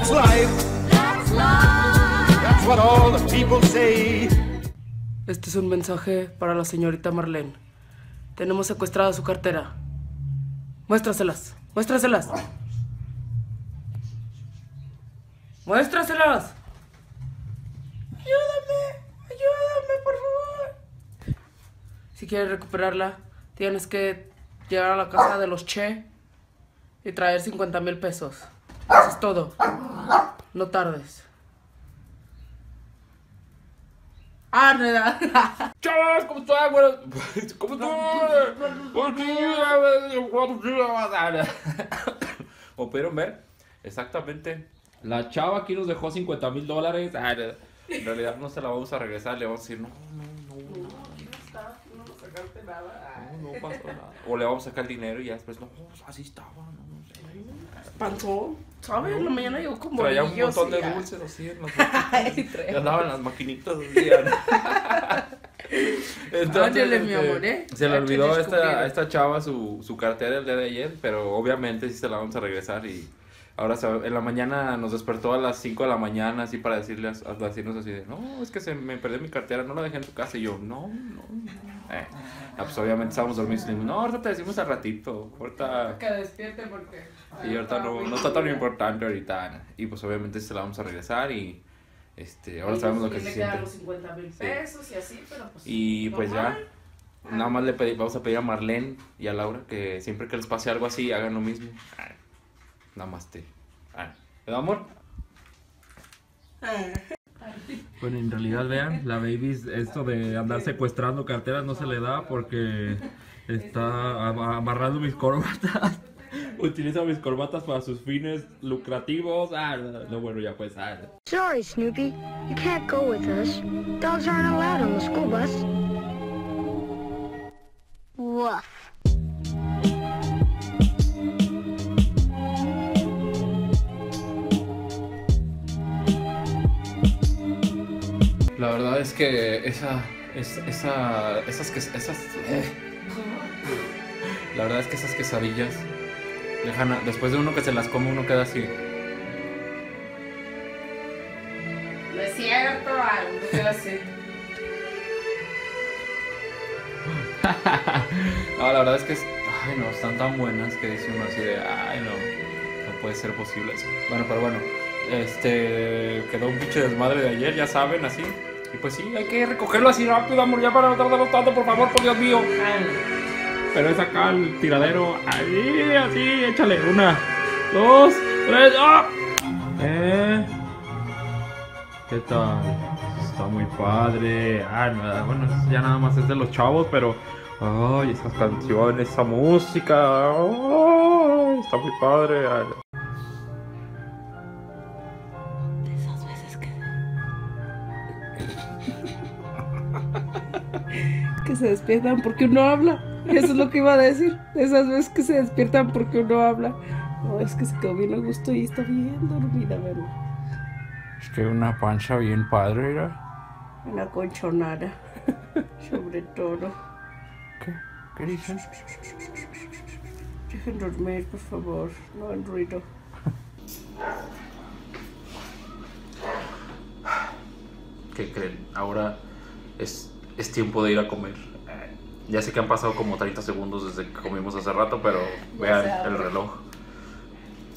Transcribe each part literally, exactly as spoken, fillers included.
That's life. That's life. That's what all the people say. Este es un mensaje para la señorita Marlene. Tenemos secuestrada su cartera. Muéstraselas. Muéstraselas. Muéstraselas. Ayúdame. Ayúdame, por favor. Si quieres recuperarla, tienes que llegar a la casa de los Che y traer cincuenta mil pesos. Eso es todo. No tardes. Ah, no, no. Chavos, ¿cómo estás? Bueno, ¿cómo estás? O pudieron ver exactamente. La chava aquí nos dejó cincuenta mil dólares. En realidad no se la vamos a regresar. Le vamos a decir, no, no, no. No, no sacaste nada. No, no pasó nada. O le vamos a sacar el dinero y ya después, no, así estaba, no. Panzó, ¿sabes? En la mañana llegó con bolillos. Traía un montón de dulces así en los bolsillos. Andaban las maquinitas así. Entonces, este, mi amor, ¿eh? Se le olvidó a esta, esta chava su, su cartera el día de ayer, pero obviamente sí se la vamos a regresar. Y ahora en la mañana nos despertó a las cinco de la mañana así para decirle a, a decirnos así de, no, es que se me perdió mi cartera, no la dejé en tu casa. Y yo, no, no, no. Eh, pues obviamente estábamos dormidos. No, ahorita te decimos al ratito. Ahorita... Que despierte porque... Y ahorita no, no está tan importante ahorita. Y pues obviamente se la vamos a regresar y... Este, ahora y sabemos lo que se siente. Los cincuenta mil pesos sí. Y así, pero pues... Y pues normal. Ya, nada más le pedí, vamos a pedir a Marlene y a Laura que siempre que les pase algo así, hagan lo mismo. Namaste. ¿Te da amor? Bueno, en realidad, vean, la baby, esto de andar secuestrando carteras no se le da porque está amarrando mis corbatas. Utiliza mis corbatas para sus fines lucrativos. Ah, no, bueno, ya pues. Ah. Sorry, Snoopy, you can't go with us. Dogs aren't allowed on the school bus. Woof. La verdad es que esa, esa, esa esas, esas eh. La verdad es que esas quesadillas, dejan a, después de uno que se las come, uno queda así. No es cierto, uno queda así. No, la verdad es que, es, ay no, están tan buenas que dice uno así de, ay no, no puede ser posible eso. Bueno, pero bueno, este, quedó un pinche desmadre de ayer, ya saben, así. Y pues sí, hay que recogerlo así rápido, amor, ya para no tardarnos tanto, por favor, por Dios mío. Ay. Pero es acá el tiradero, ahí, así, échale, una, dos, tres, ¡ah! Eh. ¿Qué tal? Está muy padre. Ay, nada, bueno, ya nada más es de los chavos, pero... Ay, esas canciones, esa música, ay, está muy padre. Ay. Que se despiertan porque uno habla. Eso es lo que iba a decir. Esas veces que se despiertan porque uno habla. No, es que se quedó bien a gusto y está bien dormida, ¿verdad? Es que una panza bien padre, ¿verdad? Una colchonada. Sobre todo. ¿Qué? ¿Qué dicen? Dejen dormir, por favor. No hagan ruido. ¿Qué creen? Ahora es... Es tiempo de ir a comer. Ya sé que han pasado como treinta segundos desde que comimos hace rato, pero vean el reloj.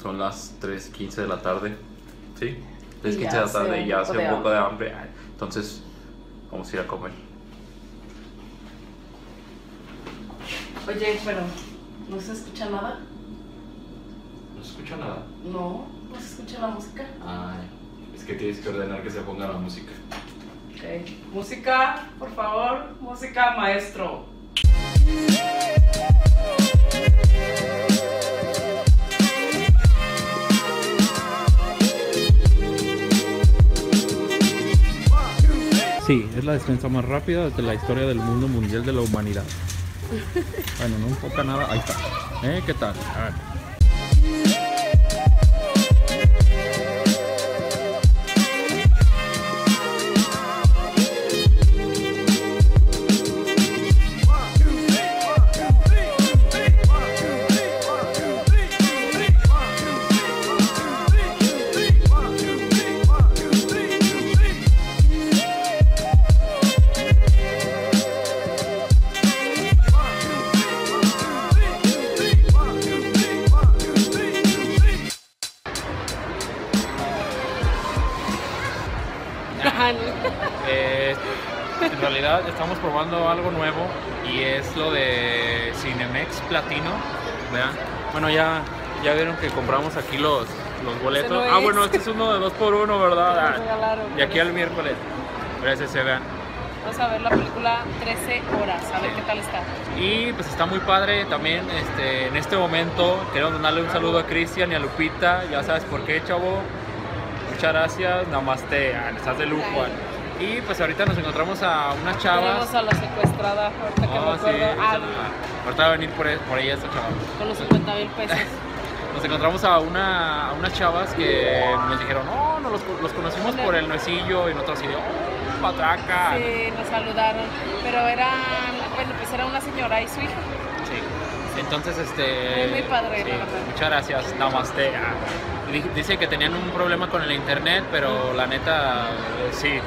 Son las tres quince de la tarde. ¿Sí? tres quince de la tarde y ya hace un poco de hambre. Entonces, vamos a ir a comer. Oye, pero ¿no se escucha nada? ¿No se escucha nada? No, no se escucha la música. Ay, es que tienes que ordenar que se ponga la música. Okay. Música, por favor, música, maestro. Sí, es la despensa más rápida de la historia del mundo mundial de la humanidad. Bueno, no enfoca nada, ahí está. ¿Eh? ¿Qué tal? A ver. eh, en realidad estamos probando algo nuevo y es lo de Cinemex Platino, ¿verdad? Bueno, ya, ya vieron que compramos aquí los, los boletos. No, ah, es. Bueno, este es uno de dos por uno, ¿verdad? Y aquí al miércoles. Gracias, se vean. Vamos a ver la película trece horas, a ver qué tal está. Y pues está muy padre también. Este, en este momento queremos darle un saludo a Cristian y a Lupita. Ya sabes por qué, chavo. Muchas gracias, namaste, estás de lujo. Y pues ahorita nos encontramos a unas chavas. Tenemos a la secuestrada, ahorita que oh, me acuerdo. Sí, ah, ahorita va a venir por, por ahí esta chava. Con los cincuenta mil pesos. Nos encontramos a, una, a unas chavas que nos dijeron, no, no los, los conocimos por el nuecillo y nosotros así de, oh, pataca. Sí, nos saludaron, pero era, bueno, pues era una señora y su hija. Sí, entonces este... Muy, muy padre, sí, la verdad. Muchas gracias, namaste. Dice que tenían un problema con el internet, pero la neta, sí.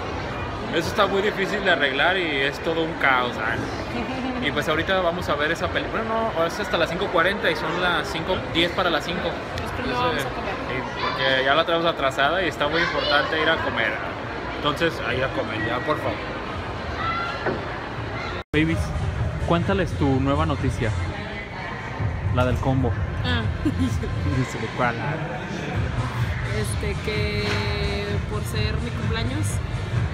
Eso está muy difícil de arreglar y es todo un caos. ¿Eh? Y pues ahorita vamos a ver esa película. Bueno, no, es hasta las cinco cuarenta y son las cinco diez para las cinco. Entonces, no vamos a comer. Sí, porque ya la tenemos atrasada y está muy importante ir a comer. Entonces, ahí a comer ya, por favor. Babies, cuéntales tu nueva noticia. La del combo. Ah. Dice, ¿cuál? Este, que por ser mi cumpleaños...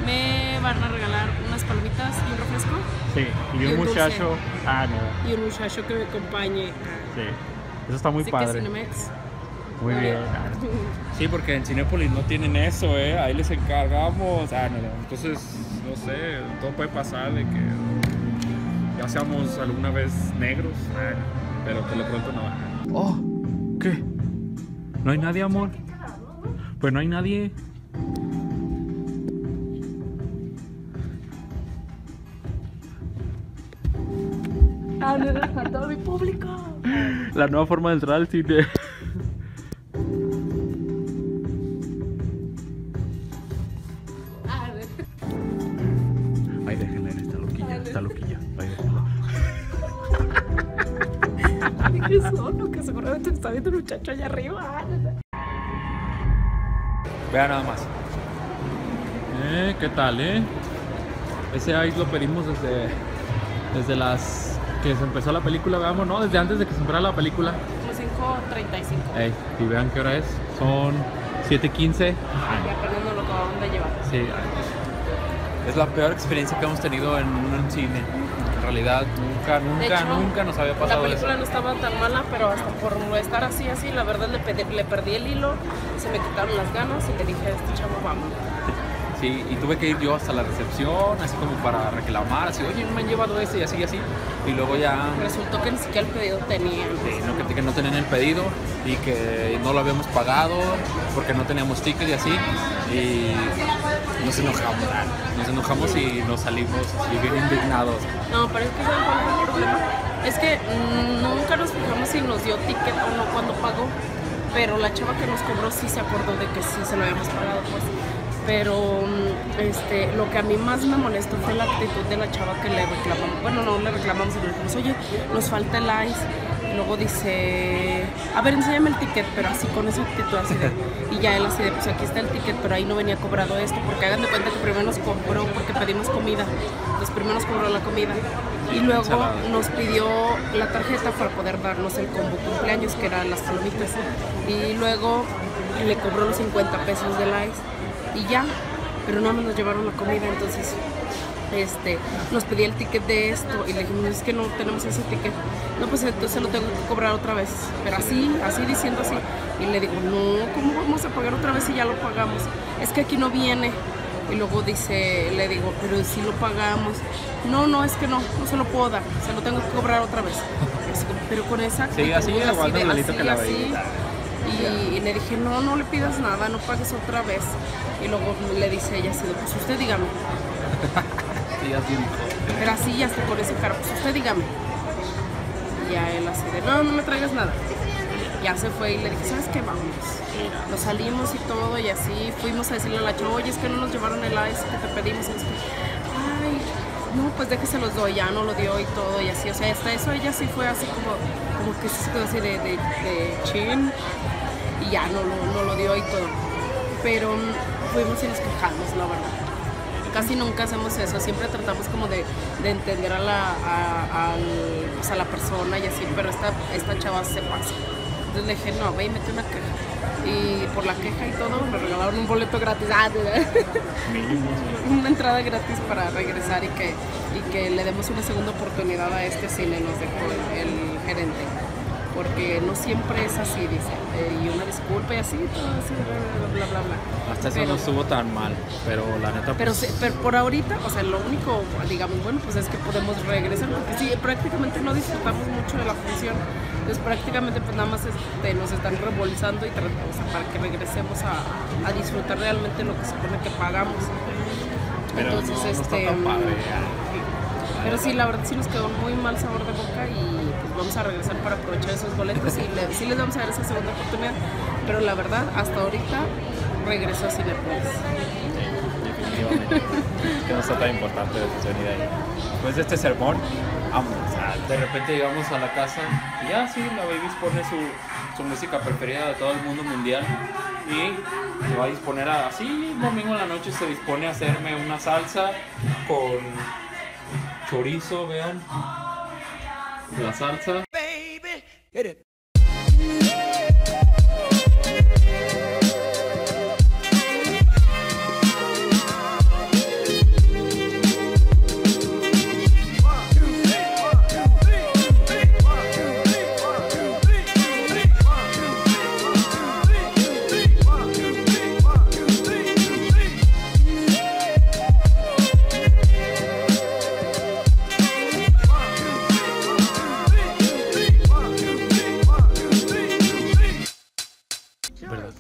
Me van a regalar unas palomitas y un refresco. Sí, y, y un, un muchacho. Dulce. Ah, no. Y un muchacho que me acompañe. Sí, eso está muy Así padre. Que Cinemex. Muy vale. bien. Sí, porque en Cinépolis no tienen eso, ¿eh? Ahí les encargamos. Ah, no, no. Entonces, no sé, todo puede pasar de que ya seamos alguna vez negros, eh, pero por lo pronto no. Oh, ¿qué? ¿No hay nadie, amor? Pues no hay nadie. Ah, no, no, a todo mi público. La nueva forma de entrar al cine. Ay, déjenla en esta loquilla, esta loquilla. Ahí déjenla. ¿Qué son? Que seguramente está viendo el muchacho allá arriba. Vean nada más. Eh, ¿qué tal, eh? Ese ice lo pedimos desde, desde las... que se empezó la película, veamos, ¿no? Desde antes de que se empezara la película. cinco treinta y cinco. Ey, y vean qué hora es. Son siete quince. Ah, ya perdón, no lo acabamos de llevar. Sí. Ay. Es la peor experiencia que hemos tenido en un cine. En realidad, nunca, nunca, hecho, nunca nos había pasado eso. La película eso. no estaba tan mala, pero hasta por estar así, así, la verdad le, pedí, le perdí el hilo, se me quitaron las ganas y le dije a este chavo, vamos. Sí, y tuve que ir yo hasta la recepción, así como para reclamar, así, oye, no me han llevado este y así y así. Y luego ya... Resultó que ni siquiera el pedido tenían. Sí, no, que, que no tenían el pedido y que no lo habíamos pagado porque no teníamos tickets y así. Y nos enojamos, nos enojamos y nos salimos y bien indignados. No, pero es que ¿saben cuál fue el problema? Es que nunca nos fijamos si nos dio ticket o no cuando pagó, pero la chava que nos cobró sí se acordó de que sí se lo habíamos pagado, pues. Pero este, lo que a mí más me molestó fue la actitud de la chava que le reclamamos. Bueno, no le reclamamos, le dijimos, oye, nos falta el ice. Luego dice, a ver, enséñame el ticket, pero así con esa actitud así de. Y ya él así de, pues aquí está el ticket, pero ahí no venía cobrado esto, porque hagan de cuenta que primero nos cobró porque pedimos comida. Entonces primero nos cobró la comida. Y luego nos pidió la tarjeta para poder darnos el combo cumpleaños, que eran las palomitas. Y luego le cobró los cincuenta pesos del ice. Y ya, pero no nos llevaron la comida, entonces este, nos pedí el ticket de esto y le dijimos, es que no tenemos ese ticket. No, pues entonces lo tengo que cobrar otra vez, pero así, así diciendo así. Y le digo, no, ¿cómo vamos a pagar otra vez si ya lo pagamos? Es que aquí no viene. Y luego dice, le digo, pero si lo pagamos. No, no, es que no, no se lo puedo dar, se lo tengo que cobrar otra vez. Pero con esa... Sí, así, así, aguanta el delito que la veía. Y, y le dije, no, no le pidas nada, no pagues otra vez. Y luego le dice ella así, pues usted dígame. Sí, así dijo. Pero así ya está con ese carro, pues usted dígame. Y a él así de, no, no me traigas nada. Ya se fue y le dije, ¿sabes qué? Vamos. Y nos salimos y todo y así fuimos a decirle a la chava, oye, es que no nos llevaron el ice que te pedimos. Es que, ay, no, pues de que se los doy, ya no lo dio y todo y así. O sea, hasta eso ella sí fue así como, como que se quedó así de, de, de chin. Y ya no, no, no lo dio y todo. Pero fuimos y nos quejamos, la verdad. casi nunca hacemos eso, siempre tratamos como de, de entender a la, a, a, pues a la persona y así, pero esta, esta chava se pasa. Entonces le dije, no, ve y mete una caja. Y por la queja y todo, me regalaron un boleto gratis. Ah, una entrada gratis para regresar y que, y que le demos una segunda oportunidad a este cine, nos dejó el, el gerente. Porque no siempre es así, dice, eh, y una disculpa y así, todo así, bla, bla, bla, bla. Hasta eso pero, no estuvo tan mal, pero la neta... Pero, pues, se, pero por ahorita, o sea, lo único, digamos, bueno, pues es que podemos regresar, porque sí, prácticamente no disfrutamos mucho de la función, entonces prácticamente pues nada más este, nos están rebolsando y o sea, para que regresemos a, a disfrutar realmente lo que supone que pagamos. Pero entonces, no, no este... Está tan padre. Pero sí, la verdad sí nos quedó muy mal sabor de boca y pues vamos a regresar para aprovechar esos boletos y le, sí les vamos a dar esa segunda oportunidad, pero la verdad hasta ahorita regresó a Cinepolis. Sí, definitivamente. Es que no está tan importante la decisión de ahí. Después de este sermón, vamos, o sea, de repente llegamos a la casa y ya sí, la Babies pone su, su música preferida de todo el mundo mundial y se va a disponer a, así domingo en la noche se dispone a hacerme una salsa con... chorizo, vean la salsa. Baby, get it.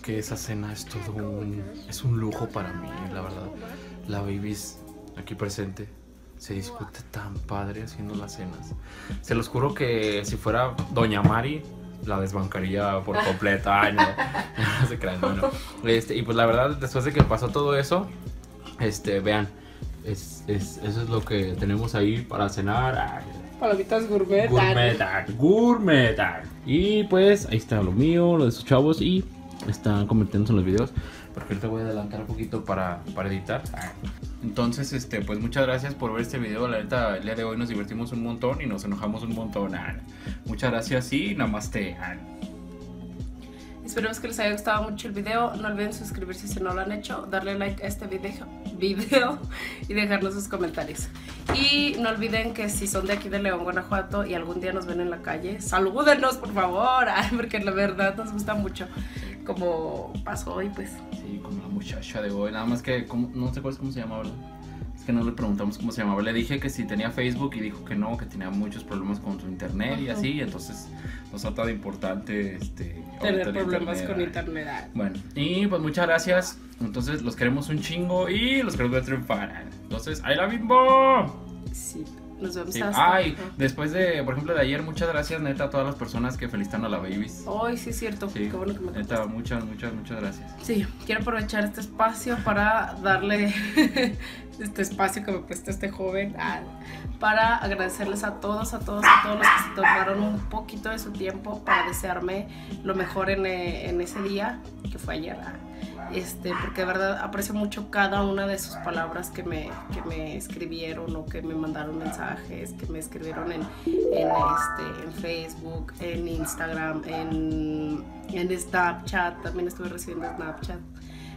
Esa cena es todo un, es un lujo para mí, la verdad. La Babies aquí presente se discute tan padre haciendo las cenas. Se los juro que si fuera Doña Mari, la desbancaría por completo. Ay, no, no se crean, no, no. Este, y pues la verdad, después de que pasó todo eso, este, vean, es, es, eso es lo que tenemos ahí para cenar. Ay, palomitas gourmet. Gourmet, gourmet. Y pues ahí está lo mío, lo de sus chavos y... están convirtiéndose en los videos, porque ahorita voy a adelantar un poquito para, para editar. Entonces, este, pues muchas gracias por ver este video. La neta, el día de hoy nos divertimos un montón y nos enojamos un montón. Muchas gracias y namaste. Esperemos que les haya gustado mucho el video. No olviden suscribirse si no lo han hecho, darle like a este video, video y dejarnos sus comentarios. Y no olviden que si son de aquí de León, Guanajuato y algún día nos ven en la calle, salúdenos por favor, porque la verdad nos gusta mucho como pasó hoy pues. Sí, como la muchacha de hoy, nada más que como, no te acuerdas cómo se llamaba, ¿verdad? Es que no le preguntamos cómo se llamaba, le dije que si tenía Facebook y dijo que no, que tenía muchos problemas con su internet. Ajá. Y así, entonces nos ha dado importante este, tener problemas internet, con eh. internet. Bueno, y pues muchas gracias, entonces los queremos un chingo y los queremos ver triunfar, entonces ahí la bimbo. Sí. Nos vemos sí. hasta Ay, tiempo. Después de, por ejemplo, de ayer, muchas gracias, neta, a todas las personas que felicitan a la Babies. Ay, sí, es cierto. Sí. Qué bueno que me neta, contaste. Muchas, muchas, muchas gracias. Sí, quiero aprovechar este espacio para darle este espacio que me presta este joven a, para agradecerles a todos, a todos, a todos los que se tomaron un poquito de su tiempo para desearme lo mejor en, en ese día, que fue ayer. Este, porque de verdad aprecio mucho cada una de sus palabras que me, que me escribieron o que me mandaron mensajes, que me escribieron en, en, este, en Facebook, en Instagram, en, en Snapchat, también estuve recibiendo Snapchat.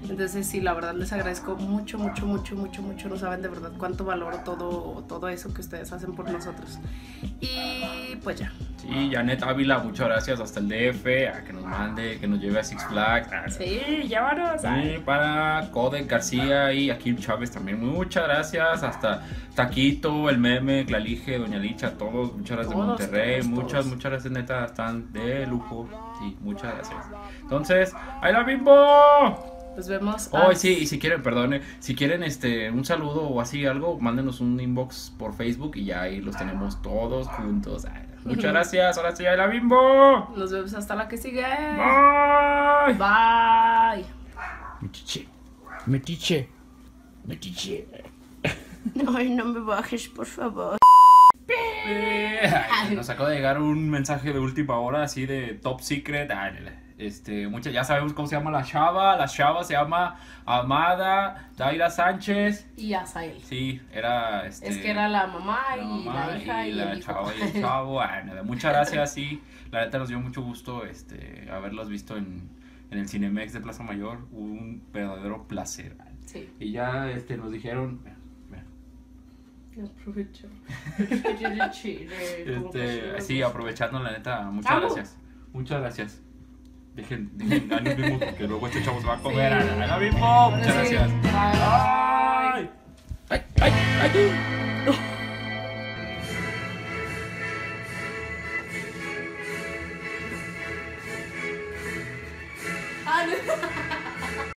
Entonces sí, la verdad les agradezco mucho, mucho, mucho, mucho, mucho. No saben de verdad cuánto valoro todo, todo eso que ustedes hacen por nosotros. Y pues ya. Sí, Janet Ávila, muchas gracias hasta el D F, a que nos mande, que nos lleve a Six Flags. A... sí, llévanos. Sí, para Codic García y a Kim Chávez también, muchas gracias. Hasta Taquito, el meme, Clalige, Doña Licha, todos, muchas gracias todos, de Monterrey. Todos, muchas, todos. muchas gracias, neta, están de lujo. Sí, muchas gracias. Entonces, ¡ahí la bimbo! Nos vemos. Oh, sí, y si quieren, perdone, si quieren este, un saludo o así algo, mándenos un inbox por Facebook y ya ahí los tenemos todos juntos. Ay, muchas gracias, ahora sí, ¡ahí la bimbo! Nos vemos hasta la que sigue. Bye. Bye. Metiche, metiche, metiche. Ay, no me bajes, por favor. Ay, nos acaba de llegar un mensaje de última hora así de top secret. Ay, Este, muchas, ya sabemos cómo se llama la chava. La chava se llama Amada, Daira Sánchez y Asael. Sí, era este, es que era la mamá, la mamá y la hija y, y la el chava hijo. Y el chavo. Bueno, muchas gracias, sí. La neta nos dio mucho gusto este, haberlos visto en, en el Cinemex de Plaza Mayor. Un verdadero placer. Sí. Y ya este, nos dijeron... Aprovechó. Este, sí, aprovechando la neta, muchas ¡Vamos! gracias. Muchas gracias. Dejen, dejen a nos vimos porque luego este chavo se va a comer. Sí. A nos vimos. Muchas sí. gracias. Bye. Bye. Ay, ay, ay.